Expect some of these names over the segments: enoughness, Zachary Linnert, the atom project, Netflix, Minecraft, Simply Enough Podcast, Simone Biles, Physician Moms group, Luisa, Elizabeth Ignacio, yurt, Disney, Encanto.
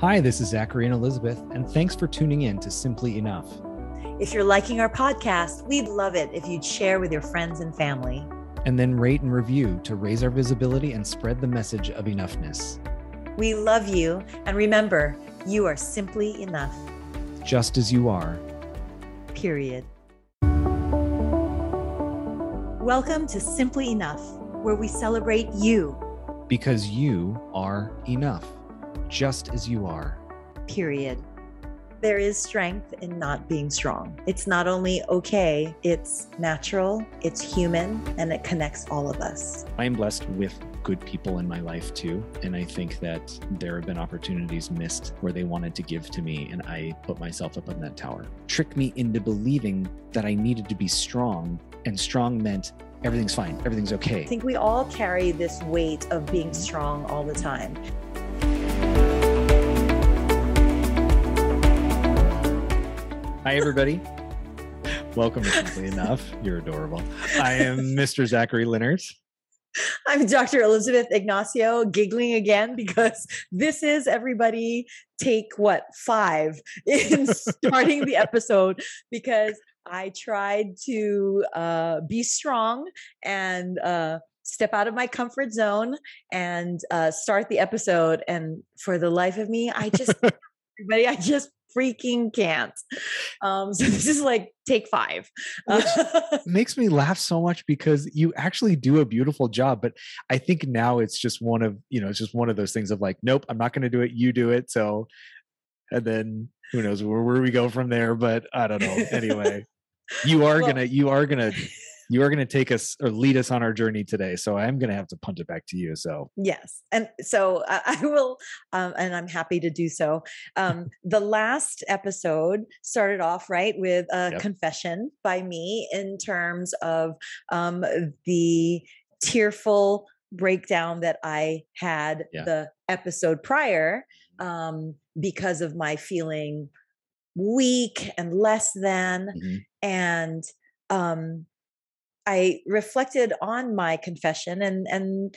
Hi, this is Zachary and Elizabeth, and thanks for tuning in to Simply Enough. If you're liking our podcast, we'd love it if you'd share with your friends and family. And then rate and review to raise our visibility and spread the message of enoughness. We love you, and remember, you are simply enough. Just as you are. Period. Welcome to Simply Enough, where we celebrate you. Because you are enough. Just as you are. Period. There is strength in not being strong. It's not only okay, it's natural, it's human, and it connects all of us. I am blessed with good people in my life too. And I think that there have been opportunities missed where they wanted to give to me and I put myself up on that tower. Tricked me into believing that I needed to be strong, and strong meant everything's fine, everything's okay. I think we all carry this weight of being strong all the time. Hi, everybody. Welcome to Simply Enough. You're adorable. I am Mr. Zachary Linnert. I'm Dr. Elizabeth Ignacio, giggling again because this is everybody take what, 5 in starting the episode, because I tried to be strong and step out of my comfort zone and start the episode. And for the life of me, I just freaking can't. So this is like take 5. Which makes me laugh so much because you actually do a beautiful job, but I think now it's just one of, it's just one of those things of like, nope, I'm not going to do it. You do it. So, and then who knows where we go from there, but I don't know. Anyway, you are going to take us or lead us on our journey today. So I'm going to have to punt it back to you. So yes. And so I will, and I'm happy to do so. The last episode started off right with a confession by me in terms of the tearful breakdown that I had the episode prior because of my feeling weak and less than, and I reflected on my confession and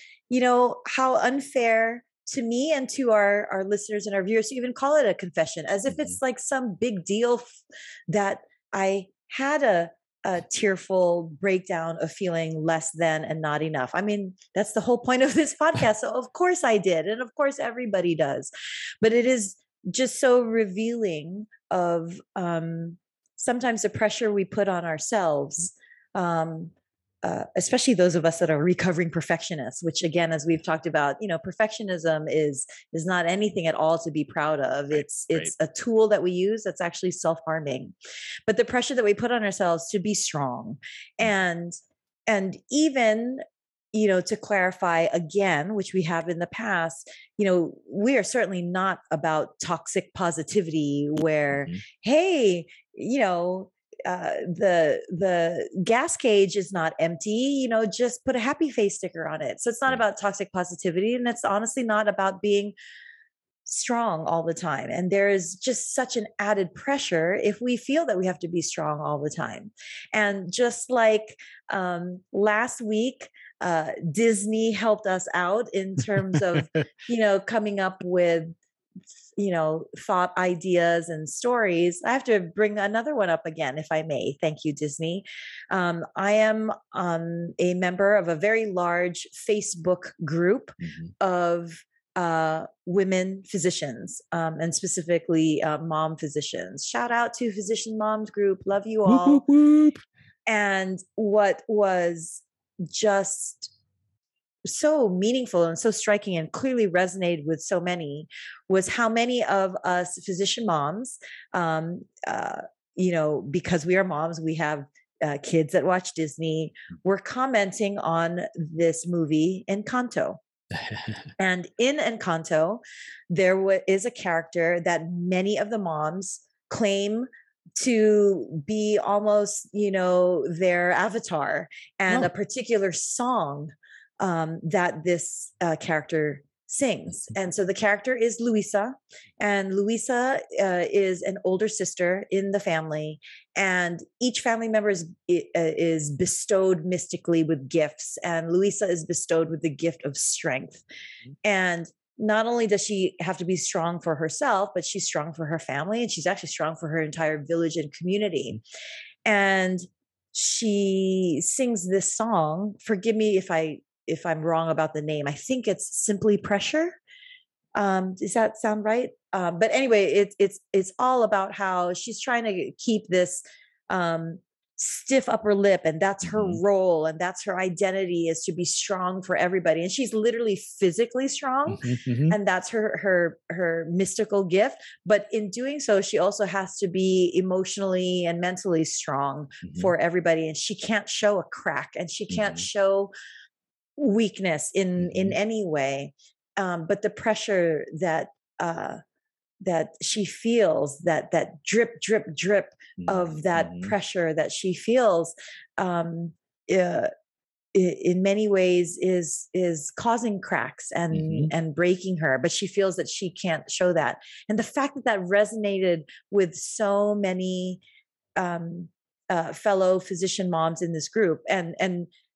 how unfair to me and to our listeners and our viewers to even call it a confession, as if it's like some big deal that I had a tearful breakdown of feeling less than and not enough. I mean, that's the whole point of this podcast. So of course I did. And of course everybody does, but it is just so revealing of sometimes the pressure we put on ourselves, especially those of us that are recovering perfectionists, which again, as we've talked about, perfectionism is not anything at all to be proud of. Right, it's a tool that we use that's actually self-harming, but the pressure that we put on ourselves to be strong and even, to clarify again, which we have in the past, we are certainly not about toxic positivity where, hey, the gas cage is not empty, just put a happy face sticker on it. So it's not about toxic positivity. And it's honestly not about being strong all the time. And there is just such an added pressure if we feel that we have to be strong all the time. And just like last week, Disney helped us out in terms of, coming up with thought ideas and stories. I have to bring another one up again, if I may. Thank you, Disney. I am a member of a very large Facebook group of women physicians, and specifically mom physicians. Shout out to Physician Moms group. Love you all. Whoop, whoop, whoop. And what was just so meaningful and so striking and clearly resonated with so many was how many of us physician moms, because we are moms, we have kids that watch Disney, were commenting on this movie Encanto. And in Encanto, there is a character that many of the moms claim to be almost, their avatar, and a particular song that this character sings. And so the character is Luisa, and Luisa is an older sister in the family, and each family member is bestowed mystically with gifts, and Luisa is bestowed with the gift of strength. And not only does she have to be strong for herself, but she's strong for her family, and she's actually strong for her entire village and community. And she sings this song. Forgive me if I'm wrong about the name. I think it's Simply Pressure. Does that sound right? But anyway, it's all about how she's trying to keep this stiff upper lip, and that's her role, and that's her identity, is to be strong for everybody. And she's literally physically strong, and that's her mystical gift. But in doing so, she also has to be emotionally and mentally strong for everybody, and she can't show a crack, and she can't show weakness in any way. But the pressure that she feels, that drip of that pressure that she feels, in many ways is causing cracks and breaking her, but she feels that she can't show that. And the fact that resonated with so many, fellow physician moms in this group, and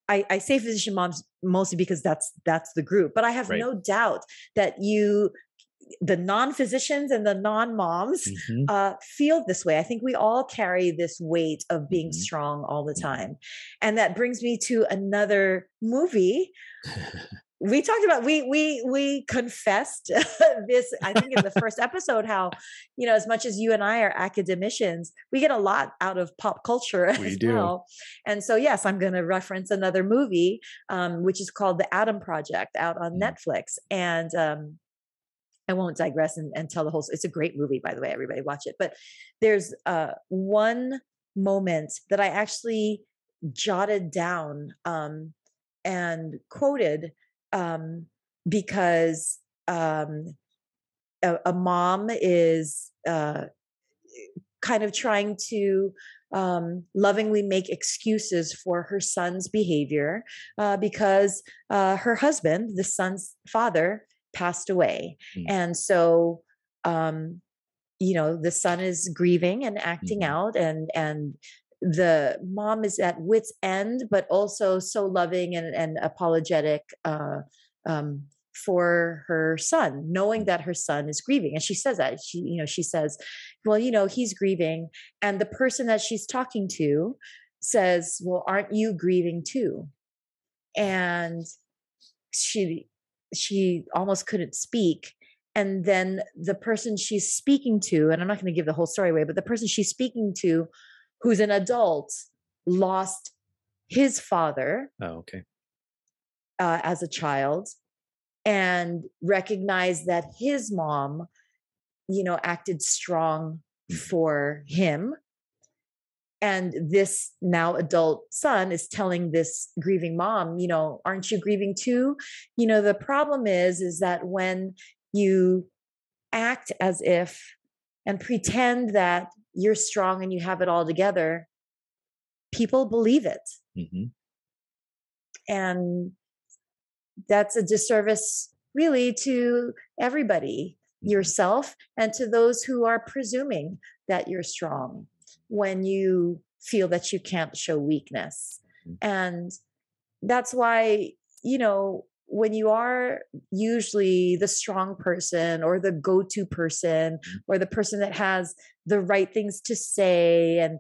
I say physician moms mostly because that's the group, but I have no doubt that the non-physicians and the non-moms feel this way. I think we all carry this weight of being strong all the time. And that brings me to another movie. We talked about, we confessed this, I think in the first episode, how, as much as you and I are academicians, we get a lot out of pop culture as well. And so, yes, I'm going to reference another movie, which is called The Atom Project, out on Netflix. And, I won't digress and tell the whole, it's a great movie, by the way, everybody watch it. But there's one moment that I actually jotted down and quoted because a mom is kind of trying to lovingly make excuses for her son's behavior because her husband, the son's father, passed away. And so, the son is grieving and acting out, and the mom is at wit's end, but also so loving and apologetic, for her son, knowing that her son is grieving. And she says that she says, well, he's grieving. And the person that she's talking to says, well, aren't you grieving too? And she almost couldn't speak. And then the person she's speaking to, and I'm not going to give the whole story away, but the person she's speaking to, who's an adult, lost his father as a child, and recognized that his mom, acted strong for him. And this now adult son is telling this grieving mom, aren't you grieving too? The problem is that when you act as if and pretend that you're strong and you have it all together, people believe it. And that's a disservice really to everybody, yourself, and to those who are presuming that you're strong when you feel that you can't show weakness. And that's why, when you are usually the strong person or the go-to person or the person that has the right things to say and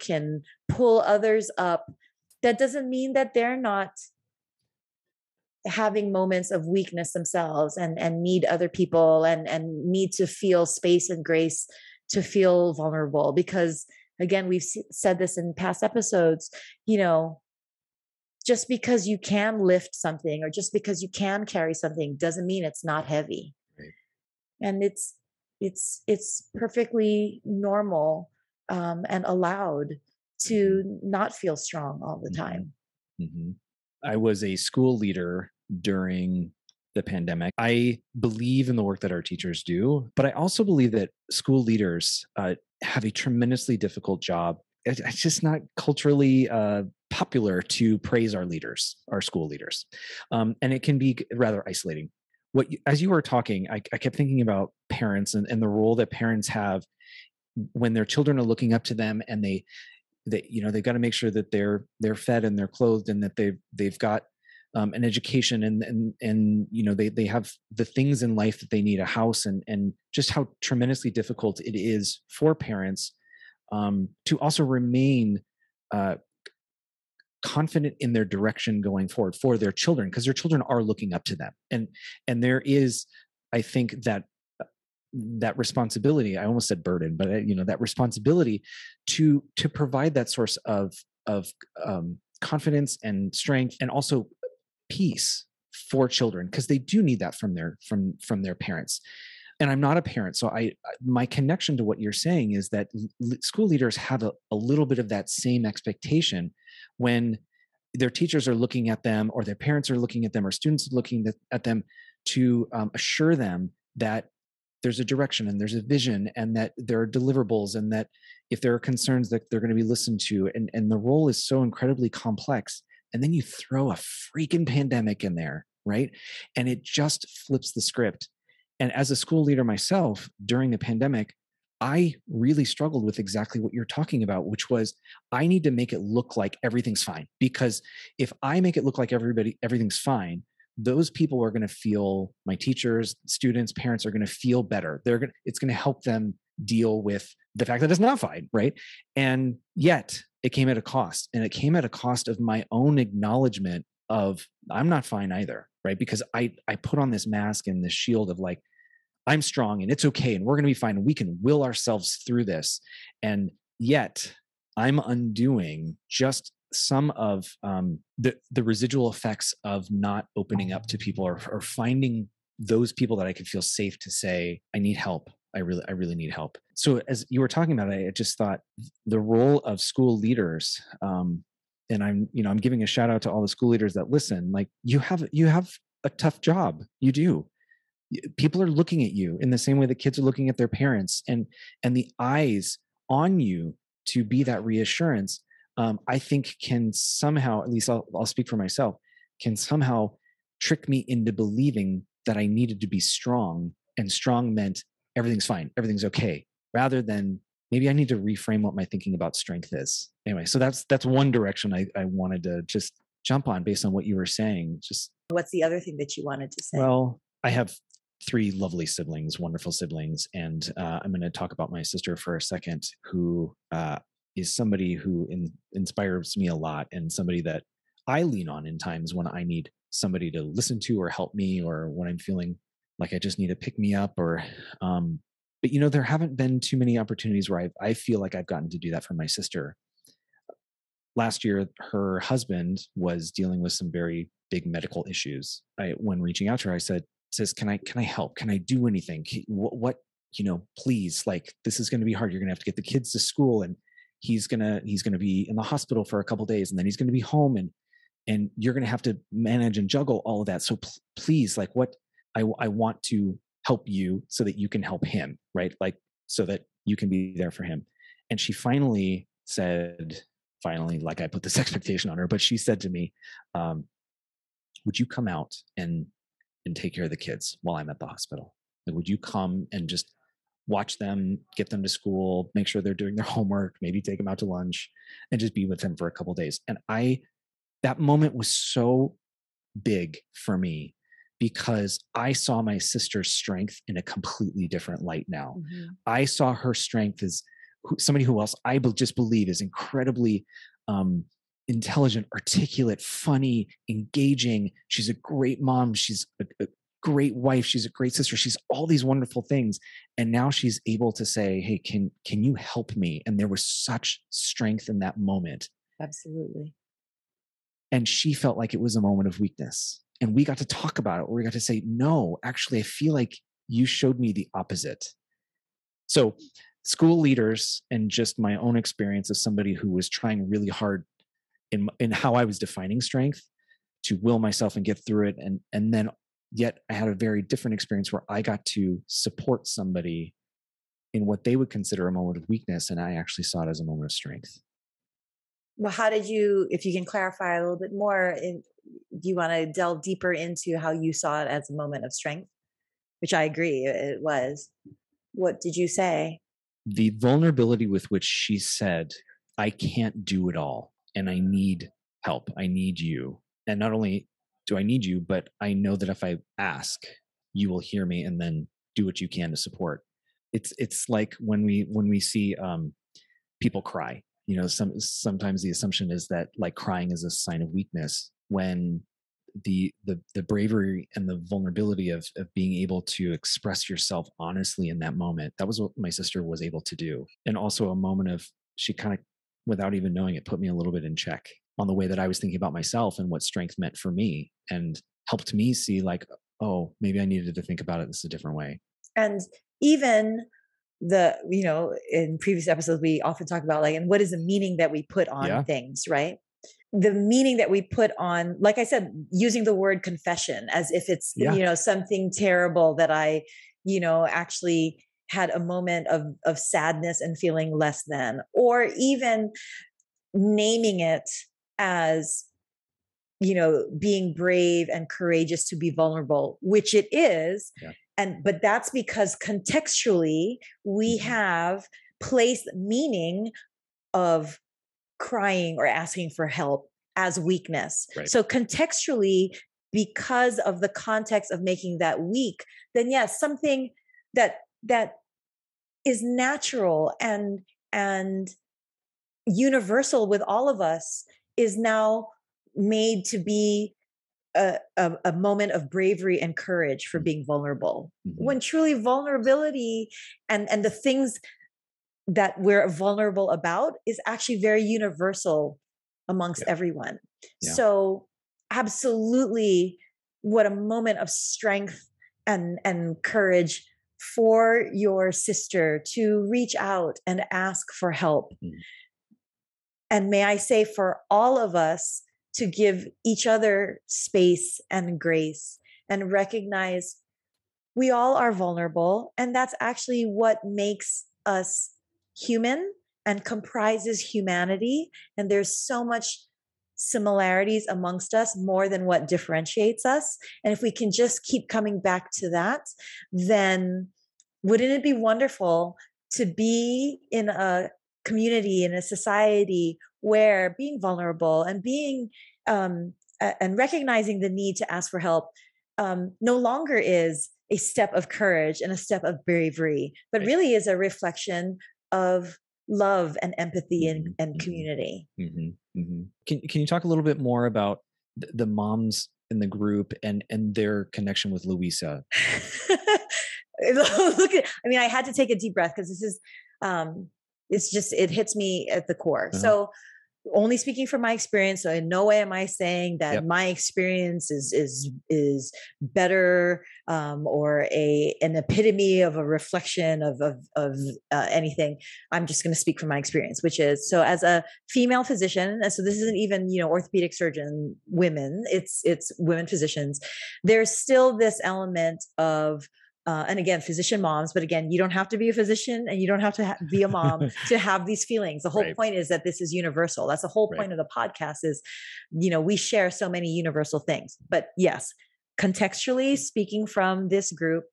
can pull others up, that doesn't mean that they're not having moments of weakness themselves and need other people and need to feel space and grace to feel vulnerable. Because again, we've said this in past episodes, just because you can lift something or just because you can carry something doesn't mean it's not heavy. Right. And it's perfectly normal and allowed to not feel strong all the time. I was a school leader during the pandemic. I believe in the work that our teachers do, but I also believe that school leaders have a tremendously difficult job. It's just not culturally popular to praise our leaders, our school leaders. And it can be rather isolating. As you were talking, I kept thinking about parents and the role that parents have when their children are looking up to them, and they've got to make sure that they're fed and they're clothed, and that they've got and education, and you know, they have the things in life that they need, a house, and just how tremendously difficult it is for parents to also remain confident in their direction going forward for their children, because their children are looking up to them, and there is, I think, that responsibility. I almost said burden, but you know, that responsibility to provide that source of confidence and strength, and also peace for children, because they do need that from their parents. And I'm not a parent, so my connection to what you're saying is that school leaders have a little bit of that same expectation when their teachers are looking at them, or their parents are looking at them, or students are looking at them, to assure them that there's a direction and there's a vision, and that there are deliverables, and that if there are concerns that they're going to be listened to. And the role is so incredibly complex. And then you throw a freaking pandemic in there, right? And it just flips the script. And as a school leader myself during the pandemic, I really struggled with exactly what you're talking about, which was, I need to make it look like everything's fine. Because if I make it look like everything's fine, those people are going to feel, my teachers, students, parents are going to feel better. It's going to help them deal with the fact that it's not fine, right? And yet it came at a cost, and it came at a cost of my own acknowledgement of, I'm not fine either, right? Because I put on this mask and this shield of like, I'm strong and it's okay, and we're going to be fine, and we can will ourselves through this. And yet I'm undoing just some of the residual effects of not opening up to people, or finding those people that I could feel safe to say, I need help. I really need help. So as you were talking about it, I just thought the role of school leaders, and I'm giving a shout out to all the school leaders that listen, like you have a tough job. You do. People are looking at you in the same way that kids are looking at their parents, and the eyes on you to be that reassurance, I think can somehow, at least I'll speak for myself, can somehow trick me into believing that I needed to be strong, and strong meant everything's fine, everything's okay, rather than maybe I need to reframe what my thinking about strength is. Anyway, so that's one direction I wanted to just jump on based on what you were saying. Just what's the other thing that you wanted to say? Well, I have 3 lovely siblings, wonderful siblings, and I'm going to talk about my sister for a second, who is somebody who inspires me a lot, and somebody that I lean on in times when I need somebody to listen to or help me, or when I'm feeling like I just need to pick me up, or, but you know, there haven't been too many opportunities where I feel like I've gotten to do that for my sister. Last year, her husband was dealing with some very big medical issues. When reaching out to her, I says, can I help? Can I do anything? What, you know, please, like, this is going to be hard. You're going to have to get the kids to school, and he's going to be in the hospital for a couple of days, and then he's going to be home, and you're going to have to manage and juggle all of that. So please, like, what, I want to help you so that you can help him, right? Like, so that you can be there for him. And she finally said, like, I put this expectation on her, but she said to me, would you come out and take care of the kids while I'm at the hospital? Like, would you come and just watch them, get them to school, make sure they're doing their homework, maybe take them out to lunch, and just be with them for a couple of days? And that moment was so big for me, because I saw my sister's strength in a completely different light now. Mm-hmm. I saw her strength as somebody who else I just believe is incredibly intelligent, articulate, funny, engaging. She's a great mom. She's a great wife. She's a great sister. She's all these wonderful things. And now she's able to say, hey, can you help me? And there was such strength in that moment. Absolutely. And she felt like it was a moment of weakness. And we got to talk about it, or we got to say, no, actually, I feel like you showed me the opposite. So school leaders, and just my own experience as somebody who was trying really hard in how I was defining strength to will myself and get through it. And then yet I had a very different experience where I got to support somebody in what they would consider a moment of weakness. And I actually saw it as a moment of strength. Well, how did you, if you can clarify a little bit more, do you want to delve deeper into how you saw it as a moment of strength, which I agree it was? What did you say? The vulnerability with which she said, I can't do it all, and I need help. I need you. And not only do I need you? But I know that if I ask, you will hear me and then do what you can to support. It's like when we see people cry, you know, sometimes the assumption is that like crying is a sign of weakness, when the bravery and the vulnerability of being able to express yourself honestly in that moment, that was what my sister was able to do. And also a moment of, she kind of, without even knowing it, put me a little bit in check on the way that I was thinking about myself and what strength meant for me, and helped me see like, oh, maybe I needed to think about it this a different way. And even you know, in previous episodes, we often talk about like, and what is the meaning that we put on things, right? The meaning that we put on, like I said, using the word confession as if it's, you know, something terrible that I, you know, actually had a moment of sadness and feeling less than, or even naming it as, you know, being brave and courageous to be vulnerable, which it is. Yeah. But that's because contextually we have placed meaning of crying or asking for help as weakness. Right. So contextually, because of the context of making that weak, then yes, something that is natural and universal with all of us is now made to be a moment of bravery and courage for being vulnerable. Mm-hmm. When truly vulnerability and the things that we're vulnerable about is actually very universal amongst everyone. Yeah. So absolutely, what a moment of strength and courage for your sister to reach out and ask for help. Mm. And may I say, for all of us to give each other space and grace and recognize we all are vulnerable. And that's actually what makes us human and comprises humanity. And there's so much similarities amongst us, more than what differentiates us. And if we can just keep coming back to that, then wouldn't it be wonderful to be in a community, in a society where being vulnerable and being and recognizing the need to ask for help no longer is a step of courage and a step of bravery, but really is a reflection of love and empathy and community. Mm-hmm. Mm-hmm. Can you talk a little bit more about the moms in the group and their connection with Luisa? I mean, I had to take a deep breath because this is, it's just, it hits me at the core. Uh-huh. So only speaking from my experience, so in no way am I saying that my experience is better or an epitome of a reflection of anything. I'm just going to speak from my experience, which is, so as a female physician, and so this isn't even, you know, orthopedic surgeon women, it's women physicians. There's still this element of and again, physician moms, but again, you don't have to be a physician and you don't have to be a mom to have these feelings. The whole point is that this is universal. That's the whole point of the podcast is, you know, we share so many universal things. But yes, contextually speaking from this group,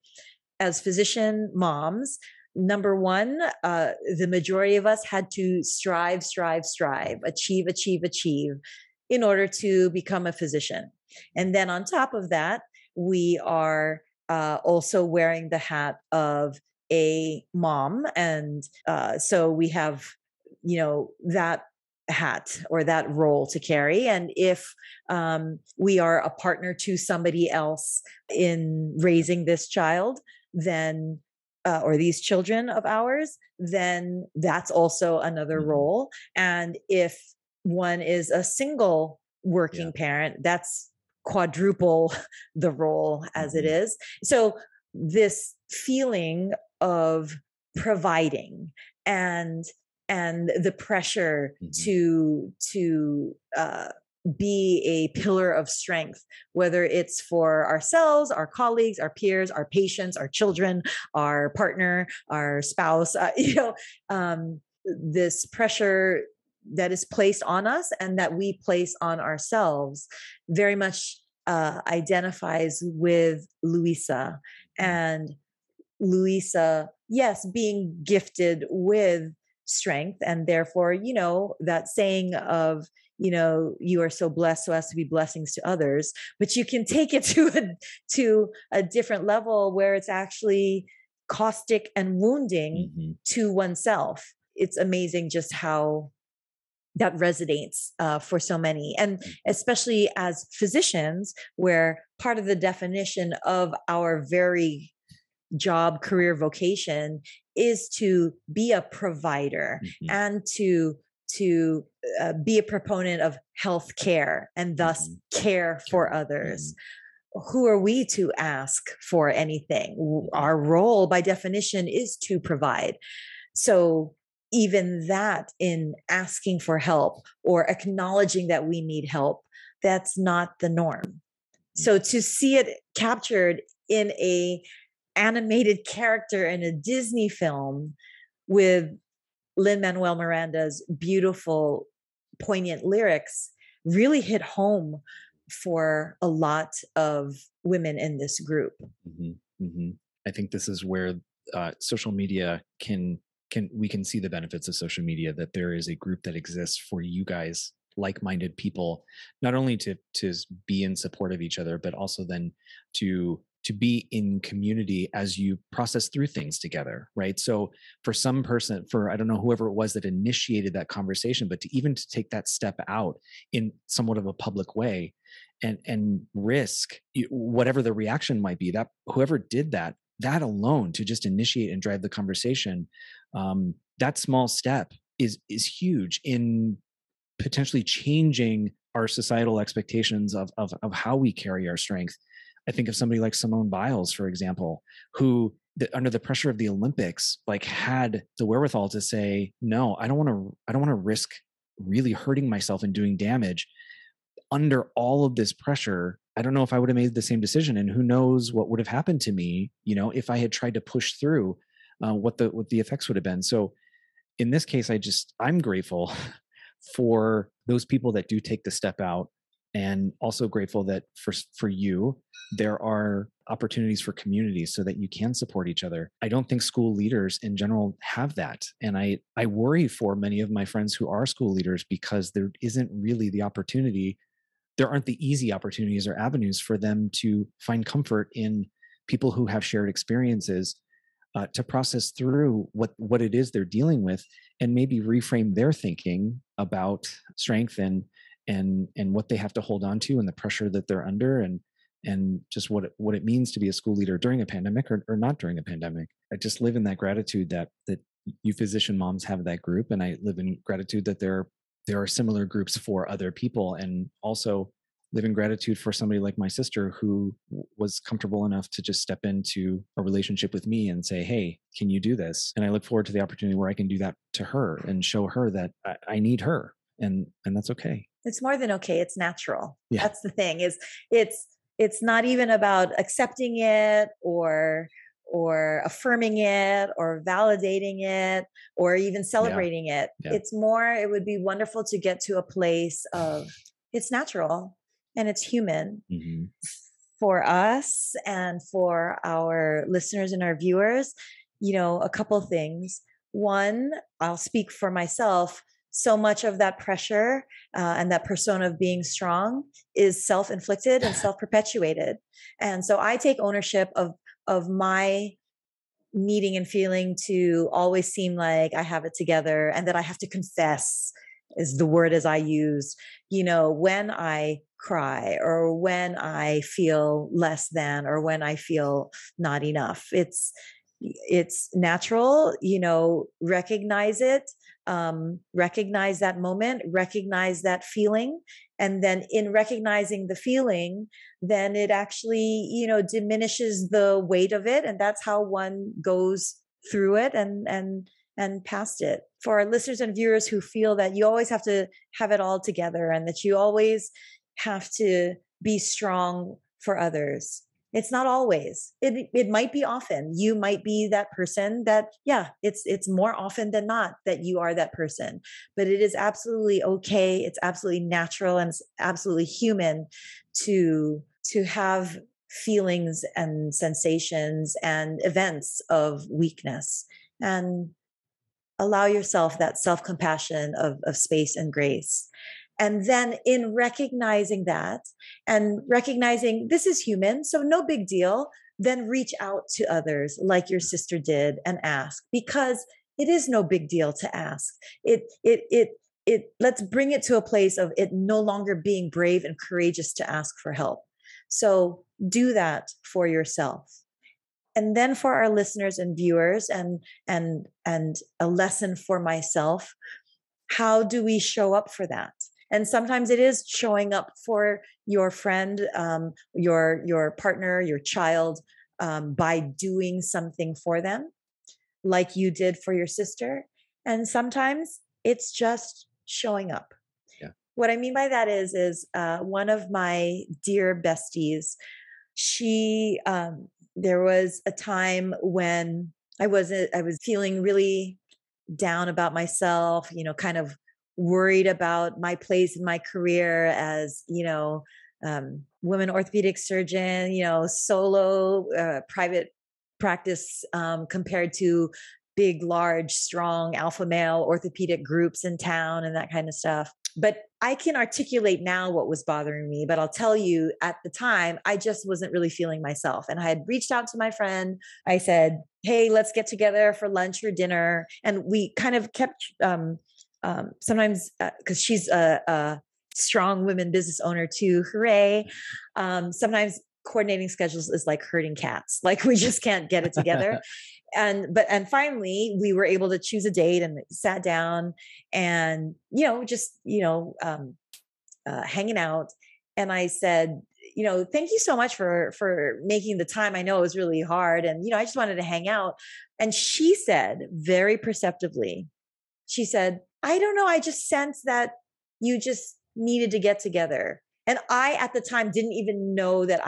as physician moms, number one, the majority of us had to strive, achieve in order to become a physician. And then on top of that, we are also wearing the hat of a mom. And so we have, you know, that hat or that role to carry. And if we are a partner to somebody else in raising this child, then, or these children of ours, then that's also another role. And if one is a single working parent, that's quadruple the role as it is. So this feeling of providing and the pressure to be a pillar of strength, whether it's for ourselves, our colleagues, our peers, our patients, our children, our partner, our spouse, this pressure that is placed on us and that we place on ourselves very much identifies with Luisa. And Luisa, yes, being gifted with strength, and therefore, you know, that saying of, you know, you are so blessed so as to be blessings to others, but you can take it to a different level where it's actually caustic and wounding mm-hmm. to oneself. It's amazing just how that resonates for so many. And especially as physicians, where part of the definition of our very job, career, vocation is to be a provider mm-hmm. and to be a proponent of health care and thus mm-hmm. care for others. Mm-hmm. Who are we to ask for anything? Our role by definition is to provide. So even that, in asking for help or acknowledging that we need help, that's not the norm. So to see it captured in an animated character in a Disney film with Lin-Manuel Miranda's beautiful, poignant lyrics really hit home for a lot of women in this group. Mm-hmm. Mm-hmm. I think this is where social media we can see the benefits of social media, that there is a group that exists for you guys, like-minded people, not only to be in support of each other, but also then to be in community as you process through things together, right? So for some person, for, I don't know, whoever it was that initiated that conversation, but to even to take that step out in somewhat of a public way and risk whatever the reaction might be, that whoever did that alone, to just initiate and drive the conversation, that small step is huge in potentially changing our societal expectations of how we carry our strength. I think of somebody like Simone Biles, for example, who under the pressure of the Olympics, like, had the wherewithal to say, no, I don't want to risk really hurting myself and doing damage under all of this pressure. I don't know if I would have made the same decision, and who knows what would have happened to me, you know, if I had tried to push through, what the effects would have been. So in this case, I'm grateful for those people that do take the step out, and also grateful that for you, there are opportunities for communities so that you can support each other. I don't think school leaders in general have that. And I worry for many of my friends who are school leaders, because there isn't really the opportunity. There aren't the easy opportunities or avenues for them to find comfort in people who have shared experiences, to process through what it is they're dealing with, and maybe reframe their thinking about strength and what they have to hold on to, and the pressure that they're under, and just what it means to be a school leader during a pandemic or not during a pandemic. I just live in that gratitude that you physician moms have that group, and I live in gratitude that there are similar groups for other people, and also live in gratitude for somebody like my sister, who was comfortable enough to just step into a relationship with me and say, hey, can you do this? And I look forward to the opportunity where I can do that to her and show her that I need her, and that's okay. It's more than okay. It's natural. Yeah. That's the thing, is it's not even about accepting it or affirming it or validating it or even celebrating it. Yeah. It's more, it would be wonderful to get to a place of, it's natural and it's human mm-hmm. for us and for our listeners and our viewers. You know, a couple things. One, I'll speak for myself. So much of that pressure and that persona of being strong is self-inflicted and self-perpetuated. And so I take ownership of my needing and feeling to always seem like I have it together, and that I have to confess is the word as I use, you know, when I cry or when I feel less than, or when I feel not enough. It's natural, you know, recognize it, recognize that moment, recognize that feeling. And then in recognizing the feeling, then it actually, you know, diminishes the weight of it. And that's how one goes through it and past it. For our listeners and viewers who feel that you always have to have it all together and that you always have to be strong for others, it's not always. It might be often. You might be that person that, yeah, it's more often than not that you are that person, but it is absolutely okay. It's absolutely natural and it's absolutely human to have feelings and sensations and events of weakness, and allow yourself that self-compassion of space and grace. And then in recognizing that and recognizing this is human, so no big deal, then reach out to others like your sister did and ask, because it is no big deal to ask. Let's bring it to a place of it no longer being brave and courageous to ask for help. So do that for yourself. And then for our listeners and viewers, and a lesson for myself, how do we show up for that? And sometimes it is showing up for your friend, your partner, your child, by doing something for them, like you did for your sister. And sometimes it's just showing up. Yeah. What I mean by that is one of my dear besties, she, there was a time when I was feeling really down about myself, kind of worried about my place in my career as, woman orthopedic surgeon, solo private practice compared to big, large, strong alpha male orthopedic groups in town and that kind of stuff. But I can articulate now what was bothering me, but I'll tell you at the time, I just wasn't really feeling myself. And I had reached out to my friend. I said, hey, let's get together for lunch or dinner. And we kind of kept, sometimes, cause she's a strong women business owner too. Hooray. Sometimes coordinating schedules is like herding cats. Like we just can't get it together. And finally we were able to choose a date and sat down and, hanging out. And I said, thank you so much for making the time. I know it was really hard. And, I just wanted to hang out. And she said very perceptively, she said, I don't know. I just sensed that you just needed to get together. And I, at the time, didn't even know that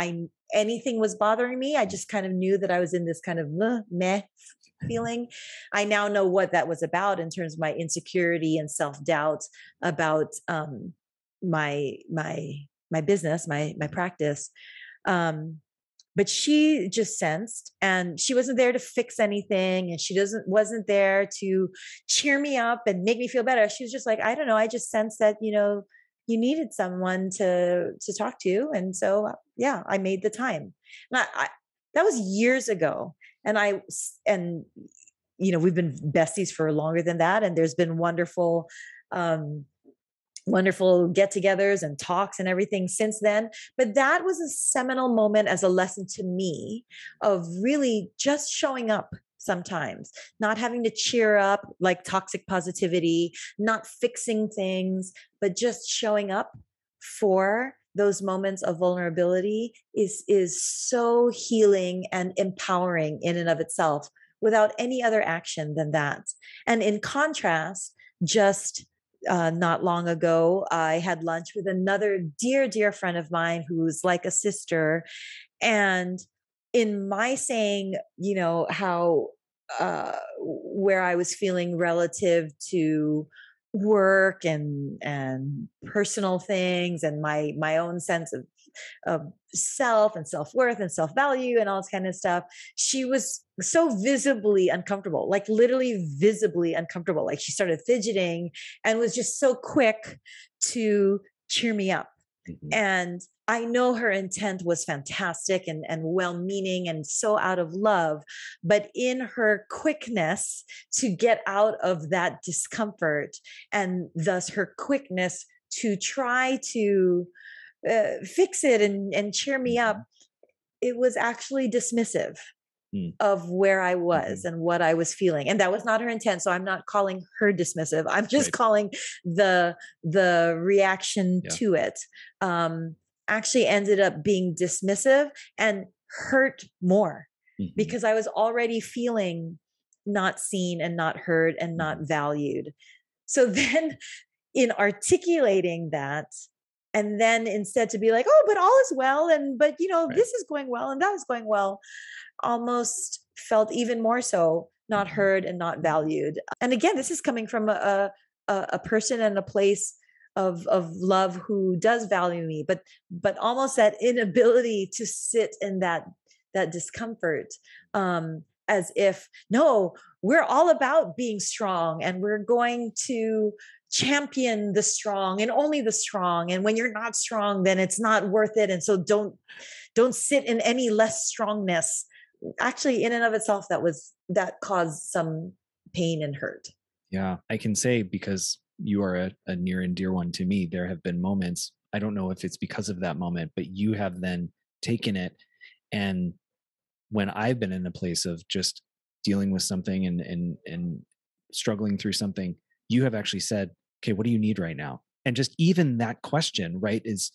anything was bothering me. I just kind of knew that I was in this kind of meh feeling. I now know what that was about in terms of my insecurity and self-doubt about my business, my practice. But she just sensed, and she wasn't there to fix anything. And she wasn't there to cheer me up and make me feel better. She was just like, I don't know. I just sensed that, you needed someone to talk to. And so, yeah, I made the time. And that was years ago. And we've been besties for longer than that. And there's been wonderful get-togethers and talks and everything since then. But that was a seminal moment as a lesson to me of really just showing up sometimes, not having to cheer up like toxic positivity, not fixing things, but just showing up for those moments of vulnerability is so healing and empowering in and of itself without any other action than that. And in contrast, just not long ago, I had lunch with another dear, dear friend of mine who's like a sister. And in my saying, how, where I was feeling relative to work and personal things and my own sense of self and self-worth and self-value and all this kind of stuff. She was so visibly uncomfortable, like literally visibly uncomfortable. Like she started fidgeting and was just so quick to cheer me up. Mm-hmm. And I know her intent was fantastic and well-meaning and so out of love, but in her quickness to get out of that discomfort and thus her quickness to try to fix it and cheer me up, it was actually dismissive of where I was and what I was feeling. And that was not her intent. So I'm not calling her dismissive. I'm just calling the reaction to it. Actually ended up being dismissive and hurt more because I was already feeling not seen and not heard and not valued. So then in articulating that, and then instead to be like, oh, but all is well. And, but this is going well and that is going well, almost felt even more so not heard and not valued. And again, this is coming from a person and a place of love who does value me, but almost that inability to sit in that discomfort as if, no, we're all about being strong and we're going to champion the strong and only the strong. And when you're not strong, then it's not worth it. And so don't sit in any less strongness. Actually, in and of itself, that caused some pain and hurt. Yeah, I can say, because you are a near and dear one to me, there have been moments, I don't know if it's because of that moment, but you have then taken it. And when I've been in a place of just dealing with something and struggling through something, you have actually said, okay, what do you need right now? And just even that question, right, is,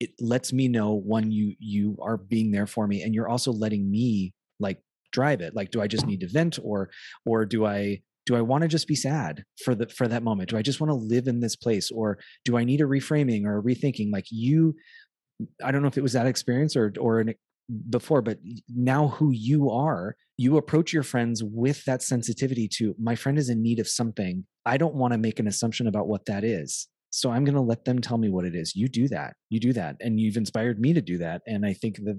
it lets me know, one, you are being there for me, and you're also letting me like drive it. Like, do I just need to vent, or do I want to just be sad for that moment? Do I just want to live in this place, or do I need a reframing or a rethinking? Like, you, I don't know if it was that experience or before, but now who you are, you approach your friends with that sensitivity to, my friend is in need of something. I don't want to make an assumption about what that is. So I'm going to let them tell me what it is. You do that. And you've inspired me to do that. And I think that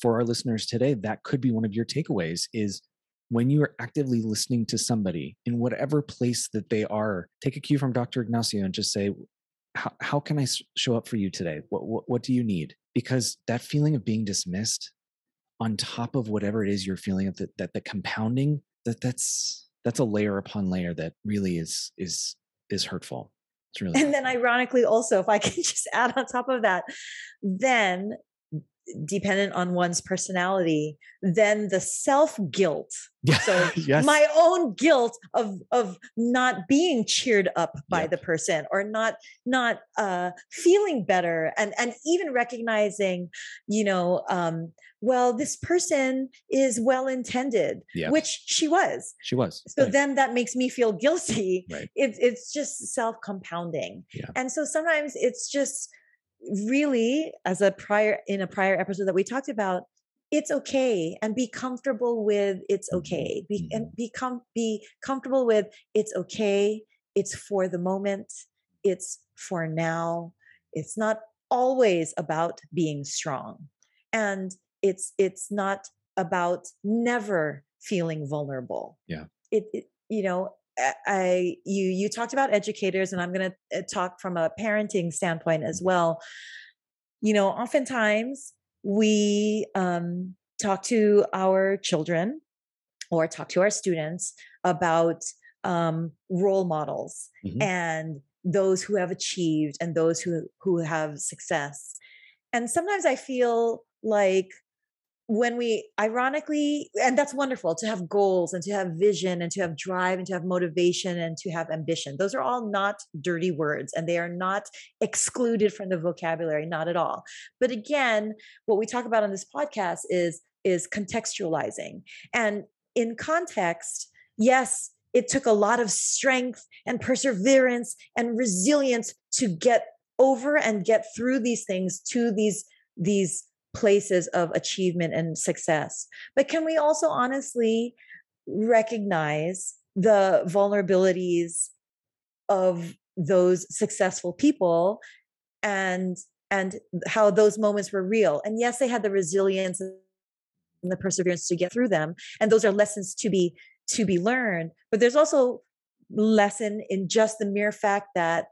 for our listeners today, that could be one of your takeaways, is when you are actively listening to somebody in whatever place that they are, take a cue from Dr. Ignacio and just say, how can I show up for you today? What do you need? Because that feeling of being dismissed on top of whatever it is you're feeling, of that compounding, that's a layer upon layer that really is hurtful. Really. And then ironically also, if I can just add on top of that, then dependent on one's personality, then the self-guilt. Yeah. So yes. My own guilt of not being cheered up by the person, or not feeling better. And even recognizing, well, this person is well-intended, which she was. So then that makes me feel guilty. Right. It's just self-compounding. Yeah. And so sometimes it's just really, in a prior episode that we talked about, it's okay, and be comfortable with it's okay. Be comfortable with it's okay. It's for the moment. It's for now. It's not always about being strong. And it's not about never feeling vulnerable. Yeah. You talked about educators, and I'm going to talk from a parenting standpoint as well. Oftentimes we talk to our children or talk to our students about role models, mm-hmm. and those who have achieved and those who have success. And sometimes I feel like, when we ironically, and that's wonderful to have goals and to have vision and to have drive and to have motivation and to have ambition. Those are all not dirty words, and they are not excluded from the vocabulary, not at all. But again, what we talk about on this podcast is contextualizing. And in context, yes, it took a lot of strength and perseverance and resilience to get over and get through these things to these places of achievement and success. But can we also honestly recognize the vulnerabilities of those successful people and how those moments were real? And yes, they had the resilience and the perseverance to get through them. And those are lessons to be learned. But there's also lesson in just the mere fact that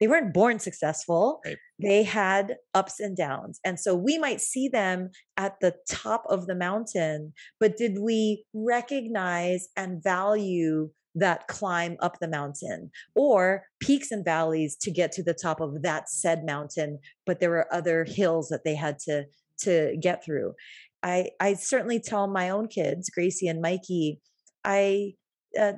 they weren't born successful. Right. They had ups and downs. And so we might see them at the top of the mountain, but did we recognize and value that climb up the mountain, or peaks and valleys to get to the top of that said mountain? But there were other hills that they had to get through. I certainly tell my own kids, Gracie and Mikey, I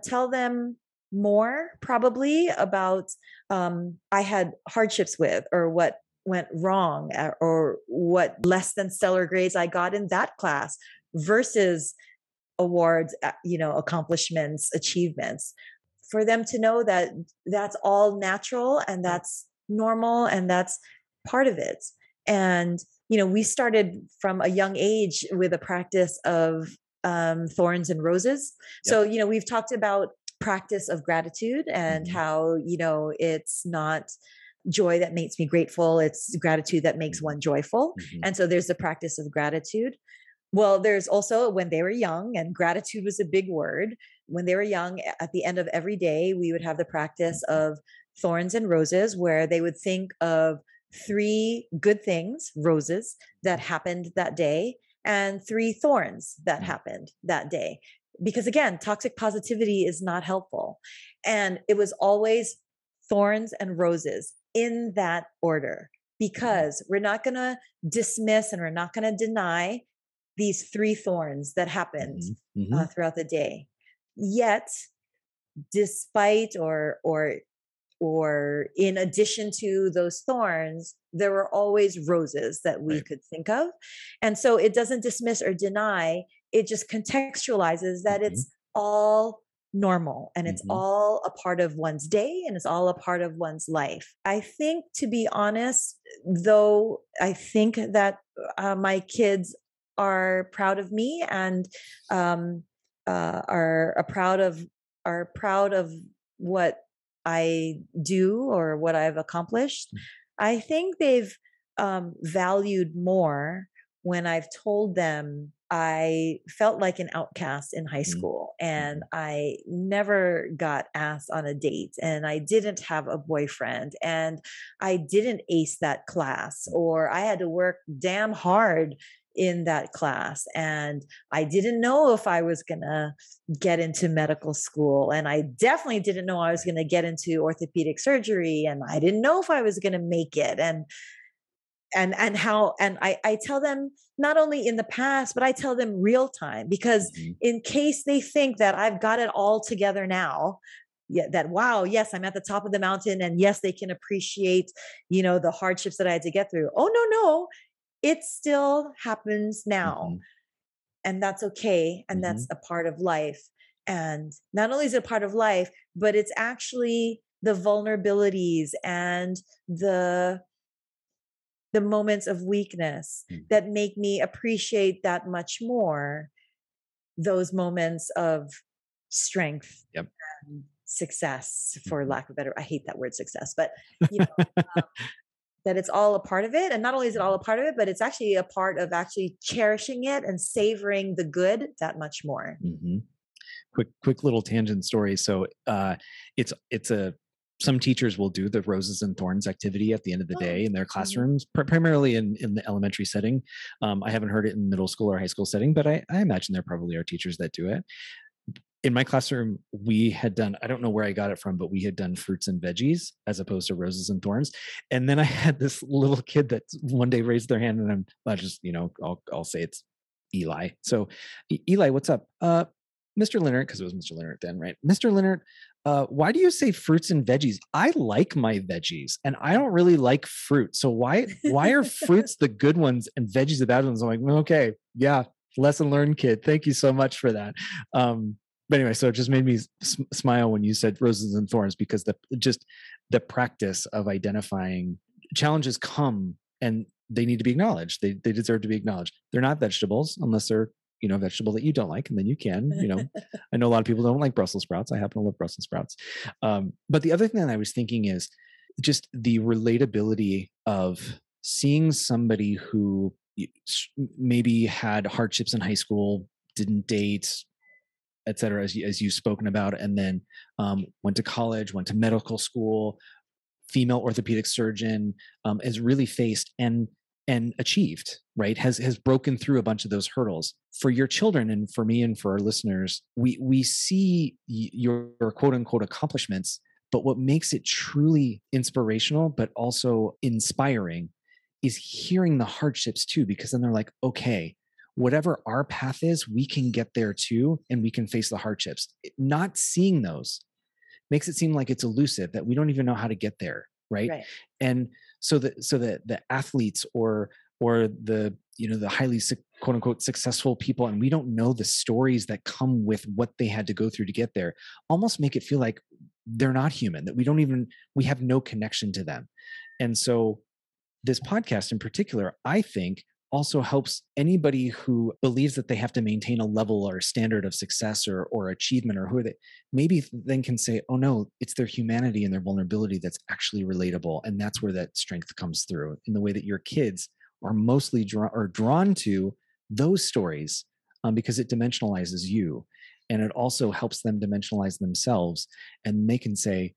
tell them more probably about I had hardships with, or what went wrong, or what less than stellar grades I got in that class versus awards, accomplishments, achievements, for them to know that that's all natural and that's normal and that's part of it. And, we started from a young age with a practice of thorns and roses. Yep. So, we've talked about practice of gratitude and how, it's not joy that makes me grateful. It's gratitude that makes one joyful. Mm-hmm. And so there's the practice of gratitude. Well, there's also when they were young, and gratitude was a big word. When they were young, at the end of every day, we would have the practice of thorns and roses, where they would think of three good things, roses, that happened that day, and three thorns that happened that day. Because again, toxic positivity is not helpful. And it was always thorns and roses in that order, because we're not going to dismiss and we're not going to deny these three thorns that happened throughout the day. Yet, despite or in addition to those thorns, there were always roses that we could think of. And so it doesn't dismiss or deny. It just contextualizes that it's all normal and it's all a part of one's day and it's all a part of one's life. I think, to be honest, though, I think that my kids are proud of me and are proud of what I do or what I've accomplished. I think they've valued more when I've told them I felt like an outcast in high school and I never got asked on a date and I didn't have a boyfriend and I didn't ace that class, or I had to work damn hard in that class and I didn't know if I was going to get into medical school, and I definitely didn't know I was going to get into orthopedic surgery, and I didn't know if I was going to make it. And how, and I tell them not only in the past, but I tell them real time, because in case they think that I've got it all together now, that, wow, yes, I'm at the top of the mountain, and yes, they can appreciate, you know, the hardships that I had to get through. Oh, no, it still happens now. And that's okay. And that's a part of life. And not only is it a part of life, but it's actually the vulnerabilities and the moments of weakness that make me appreciate that much more those moments of strength and success, for lack of a better, I hate that word success, but you know, that it's all a part of it. And not only is it all a part of it, but it's actually a part of actually cherishing it and savoring the good that much more. Quick little tangent story. So some teachers will do the roses and thorns activity at the end of the day in their classrooms, primarily in the elementary setting. I haven't heard it in middle school or high school setting, but I imagine there probably are teachers that do it. In my classroom, we had done, I don't know where I got it from, but we had done fruits and veggies as opposed to roses and thorns. And then I had this little kid that one day raised their hand, and I just, you know, I'll say it's Eli. So Eli, what's up? Mr. Linnert, because it was Mr. Linnert then, right? Mr. Linnert, why do you say fruits and veggies? I like my veggies and I don't really like fruit. So why are fruits the good ones and veggies the bad ones? I'm like, okay, yeah, lesson learned, kid. Thank you so much for that. But anyway, so it just made me smile when you said roses and thorns, because the practice of identifying challenges come and they need to be acknowledged. They deserve to be acknowledged. They're not vegetables unless they're, you know, vegetable that you don't like. And then you can, you know, I know a lot of people don't like Brussels sprouts. I happen to love Brussels sprouts. But the other thing that I was thinking is just the relatability of seeing somebody who maybe had hardships in high school, didn't date, et cetera, as you've spoken about, and then went to college, went to medical school, female orthopedic surgeon, is really faced and achieved, right? Has broken through a bunch of those hurdles. For your children and for me and for our listeners, we see your quote unquote accomplishments, but what makes it truly inspirational, but also inspiring, is hearing the hardships too, because then they're like, okay, whatever our path is, we can get there too, and we can face the hardships. Not seeing those makes it seem like it's elusive, that we don't even know how to get there, right? And so that the athletes or the, you know, the highly quote unquote successful people, and we don't know the stories that come with what they had to go through to get there, almost make it feel like they're not human, that we have no connection to them. And so this podcast in particular, I think, also helps anybody who believes that they have to maintain a level or standard of success or achievement, or who they maybe then can say, oh no, it's their humanity and their vulnerability that's actually relatable. And that's where that strength comes through, in the way that your kids are mostly drawn to those stories because it dimensionalizes you. And it also helps them dimensionalize themselves. And they can say,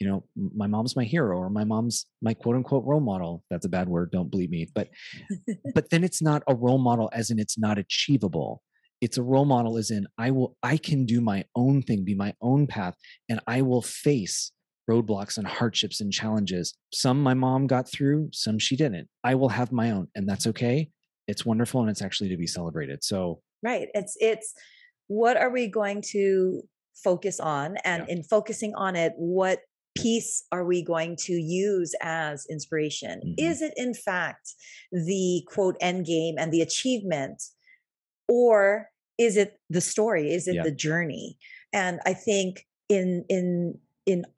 you know, my mom's my hero, or my mom's my quote unquote role model. That's a bad word. Don't believe me. But, but then it's not a role model as in it's not achievable. It's a role model as in I can do my own thing, be my own path, and I will face roadblocks and hardships and challenges. Some my mom got through, some she didn't. I will have my own, and that's okay. It's wonderful. And it's actually to be celebrated. So, right. It's what are we going to focus on? And in focusing on it, what piece are we going to use as inspiration? Mm-hmm. Is it in fact the quote end game and the achievement, or is it the story? Is it the journey? And I think in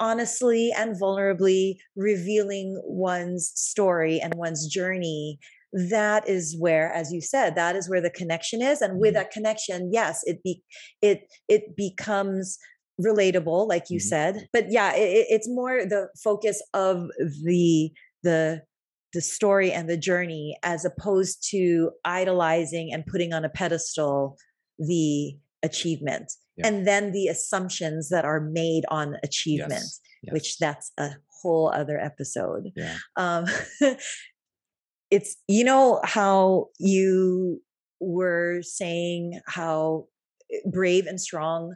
honestly and vulnerably revealing one's story and one's journey, that is where, as you said, that is where the connection is. And with that connection, yes, it becomes relatable, like you said, but yeah, it's more the focus of the story and the journey, as opposed to idolizing and putting on a pedestal the achievement and then the assumptions that are made on achievement, which that's a whole other episode. Yeah. It's, you know, how you were saying how brave and strong,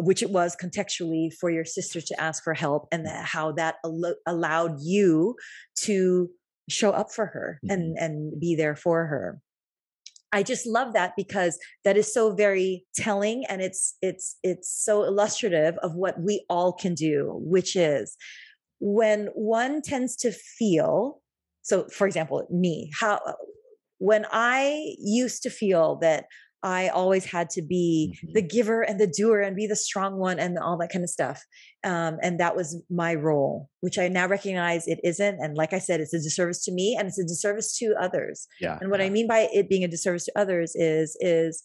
which it was contextually for your sister to ask for help, and how that allowed you to show up for her and be there for her. I just love that, because that is so very telling, and it's so illustrative of what we all can do, which is when one tends to feel, so for example, me, when I used to feel that I always had to be the giver and the doer and be the strong one and all that kind of stuff. And that was my role, which I now recognize it isn't. And like I said, it's a disservice to me and it's a disservice to others. Yeah, and what I mean by it being a disservice to others is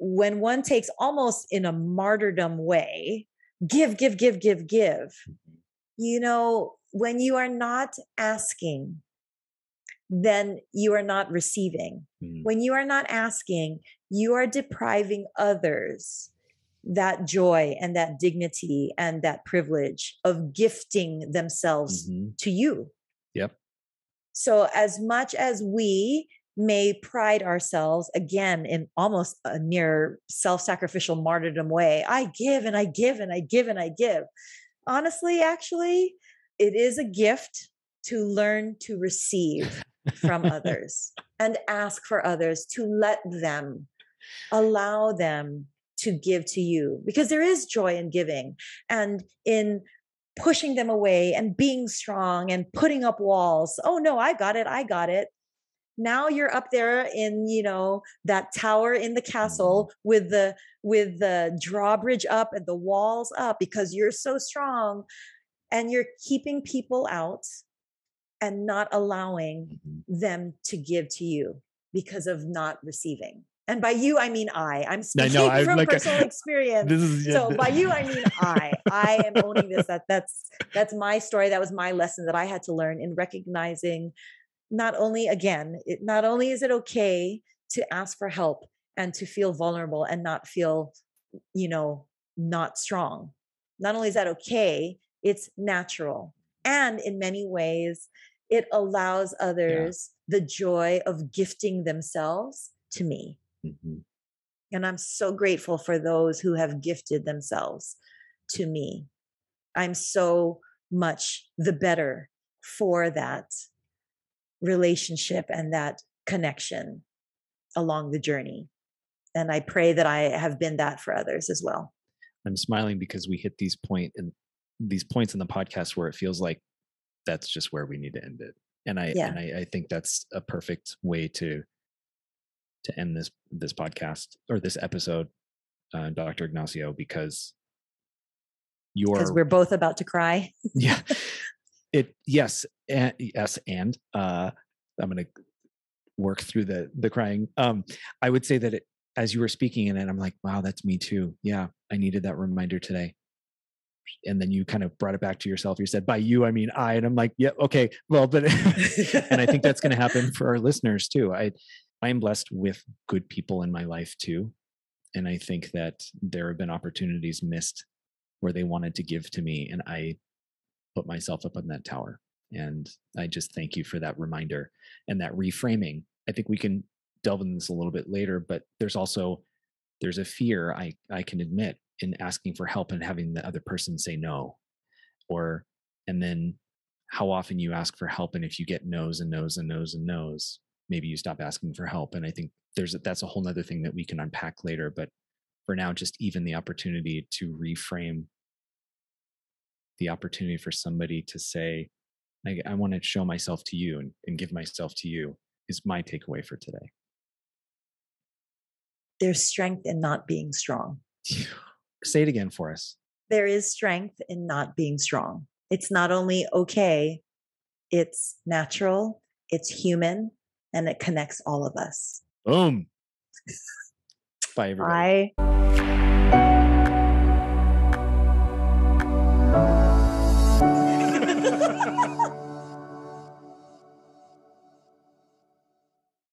when one takes almost in a martyrdom way, give, you know, when you are not asking, then you are not receiving. When you are not asking, you are depriving others that joy and that dignity and that privilege of gifting themselves to you. Yep. So as much as we may pride ourselves, again, in almost a near self-sacrificial martyrdom way, I give. Honestly, actually, it is a gift to learn to receive from others and ask for others, to let them, allow them to give to you, because there is joy in giving and in pushing them away and being strong and putting up walls. Oh no, I got it. Now you're up there in, you know, that tower in the castle with the drawbridge up and the walls up because you're so strong, and you're keeping people out and not allowing them to give to you because of not receiving. And by you, I mean I'm speaking from personal experience. By you, I mean I am owning this. That's my story. That was my lesson that I had to learn in recognizing not only is it okay to ask for help and to feel vulnerable and not feel, you know, not strong. Not only is that okay, it's natural. And in many ways, it allows others the joy of gifting themselves to me. And I'm so grateful for those who have gifted themselves to me. I'm so much the better for that relationship and that connection along the journey. And I pray that I have been that for others as well. I'm smiling because we hit these points in the podcast where it feels like that's just where we need to end it. And I think that's a perfect way to end this podcast or this episode, Dr. Ignacio, because we're both about to cry. And I'm going to work through the crying. I would say that as you were speaking in it, I'm like, wow, that's me too. Yeah. I needed that reminder today. And then you kind of brought it back to yourself. You said, by you, I mean I, and I'm like, yeah, okay, well, but, and I think that's going to happen for our listeners too. I, I am blessed with good people in my life too. And I think that there have been opportunities missed where they wanted to give to me, and I put myself up on that tower. And I just thank you for that reminder and that reframing. I think we can delve into this a little bit later, but there's a fear I can admit in asking for help and having the other person say no, and then how often you ask for help. And if you get no's and no's and no's and no's, maybe you stop asking for help. And I think that's a whole nother thing that we can unpack later, but for now, just even the opportunity to reframe the opportunity for somebody to say, I want to show myself to you and give myself to you is my takeaway for today. There's strength in not being strong. Say it again for us. There is strength in not being strong. It's not only okay, it's natural, it's human, and it connects all of us. Boom. Bye, everybody. Bye.